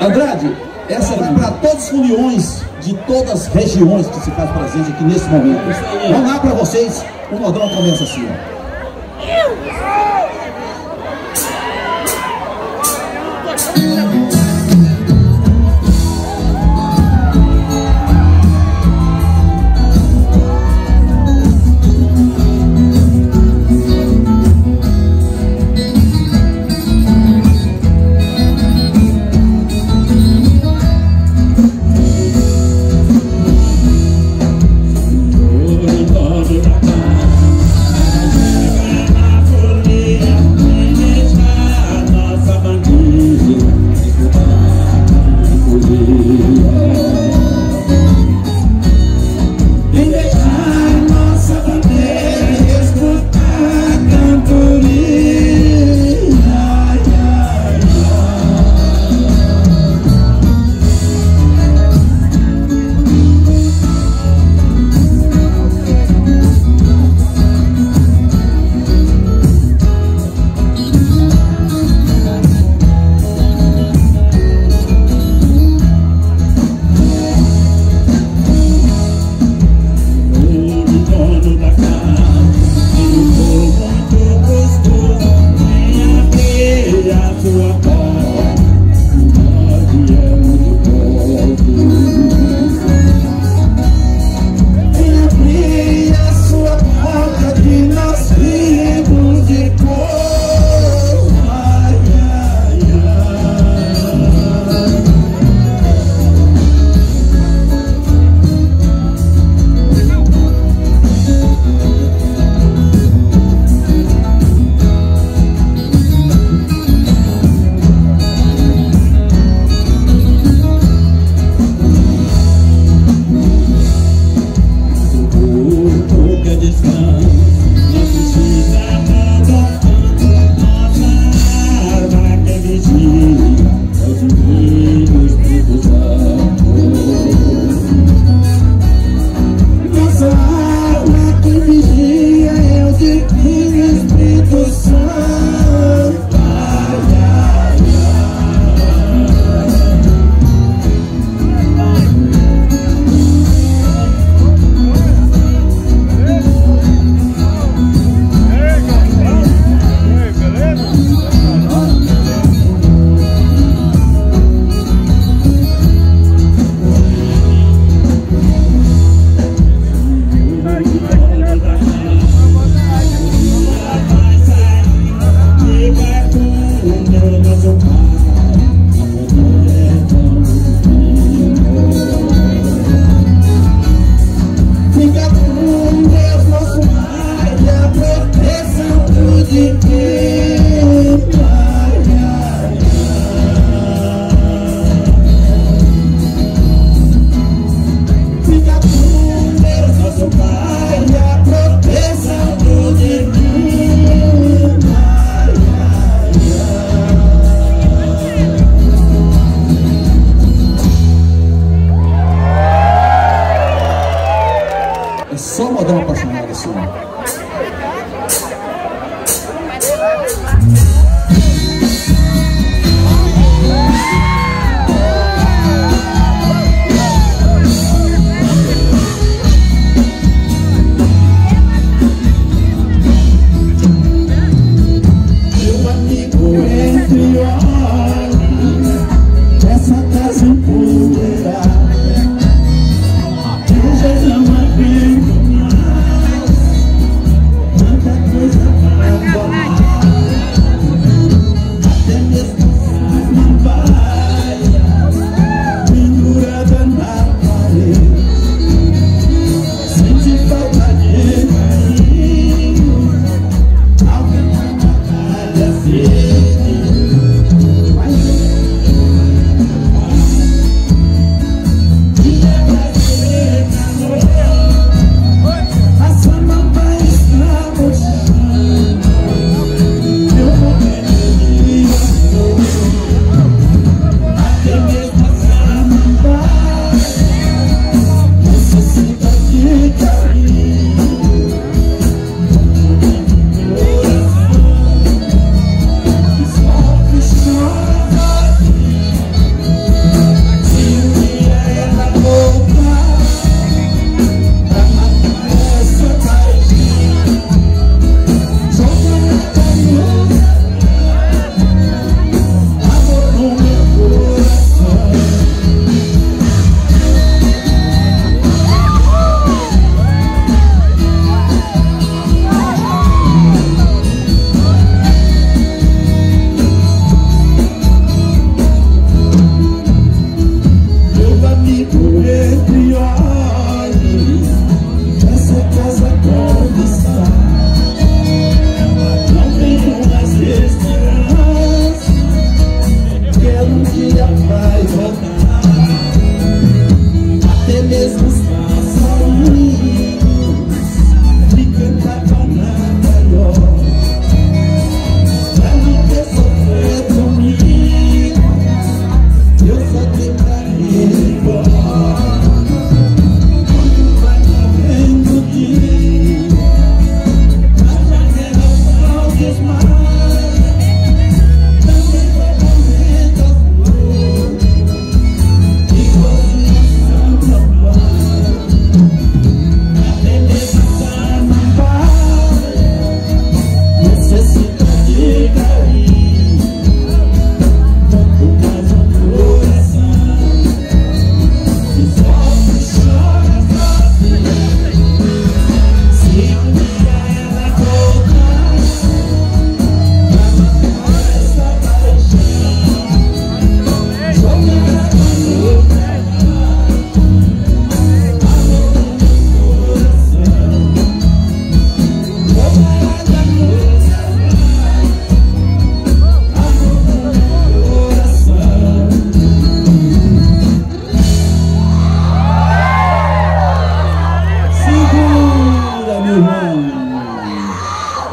Andrade, essa vai para todas as reuniões de todas as regiões que se faz presente aqui nesse momento. Vamos lá para vocês, o Nordão começa assim, ó.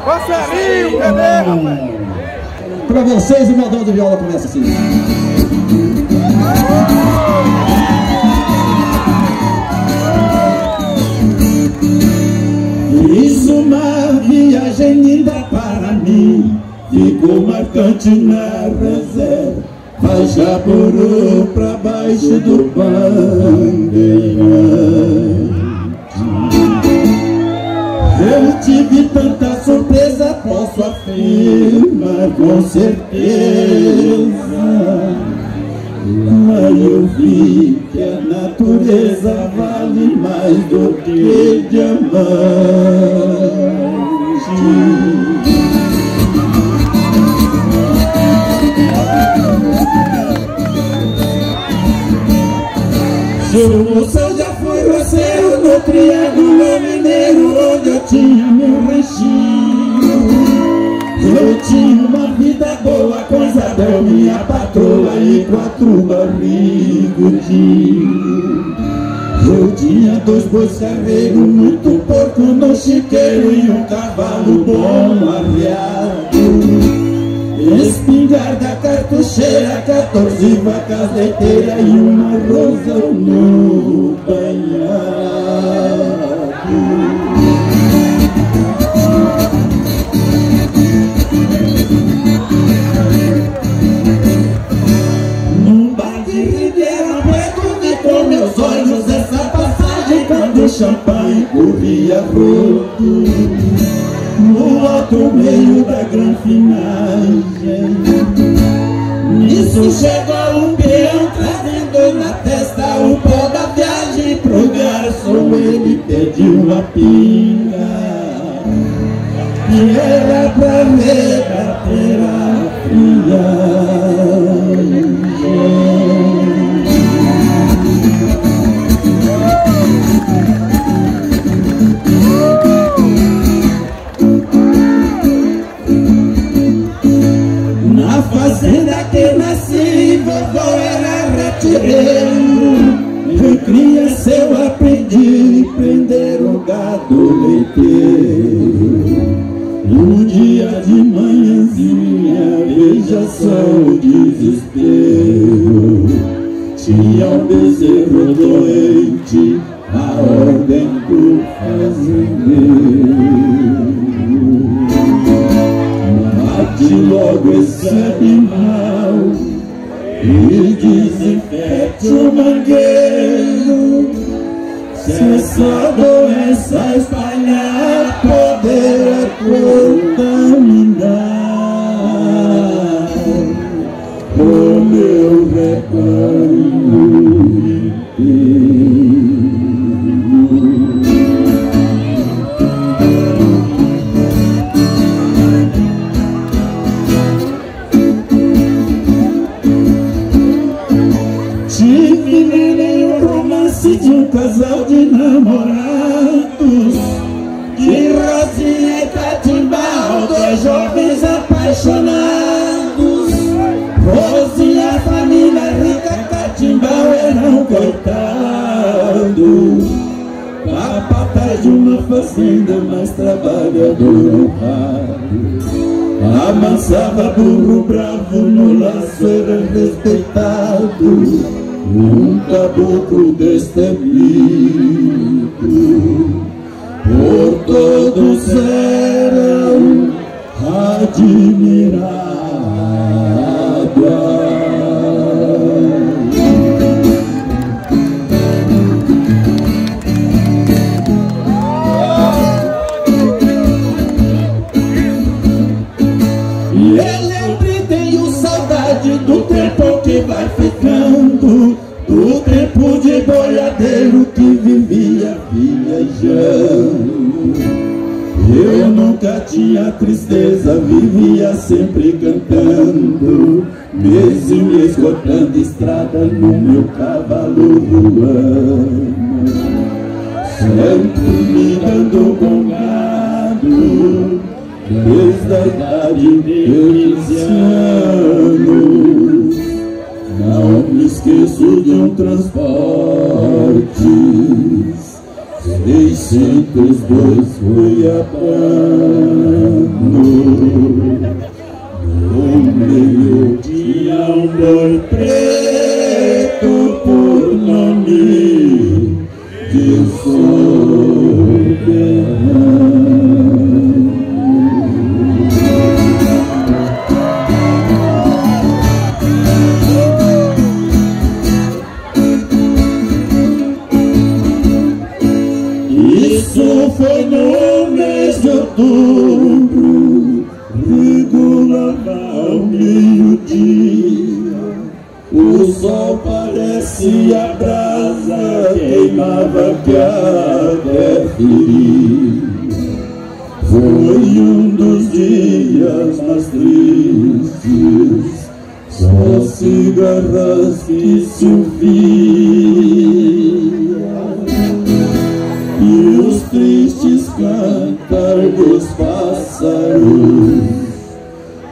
Passarinho, bebê, rapaz. Pra vocês, o modão de viola começa assim. Fiz uma viagem linda para mim, ficou marcante na reserva. Vai Jaburu pra baixo do Bandeirante. Eu tive tanta surpresa, posso afirmar com certeza. Lá eu vi que a natureza vale mais do que diamante. Seu moção já foi roceiro no Triângulo Mineiro, onde eu tinha meu ranchinho. Eu tinha uma vida boa com Isabel, minha patroa, e quatro barrigudinhos. Eu tinha dois bois carreiros, muito porco no chiqueiro e um cavalo bom arriado. Espingarda, cartucheira, 14 vacas leiteiras e uma rosa no banhado. Num bar de Ribeirão Preto vi com meus olhos essa passagem quando o champanhe corria roto. No alto meio da granfinagem, nisso chegou um peão trazendo na testa o pó da viagem. Pro garçom ele pediu uma pinga e era pra ver carteira fria. Fazenda que nasci, vovó era retireiro. De criança eu aprendi a prender o gado leiteiro. Um dia de manhãzinha, veja só o desespero. Tinha um bezerro doente, a ordem do fazendeiro. Mate logo esse animal e desinfete o mangueiro. Se essa doença espalhar, poderá contaminar o meu rebanho inteiro. De um casal de namorados, de Rosinha e Catimbau, dois jovens apaixonados. Rosinha, família rica, Catimbau era um coitado, capataz de uma fazenda, mas trabalhador honrado. Amansava burro bravo, no laço era respeitado. Um caboclo destemido, por todos eram admirado. E eu lembrei, tenho saudade do tempo que vai ficando, do tempo de boiadeiro que vivia viajando. Eu nunca tinha tristeza, vivia sempre cantando, mês e mês cortando estrada no meu cavalo voando, sempre me dando com gado, desde a idade de 15 anos. Não me esqueço de um transporte 602 Cuiabá. sol parecia brasa, queimava que até ferir. Foi dos dias mais tristes, só cigarras que se ouviam, e os tristes cantar dos pássaros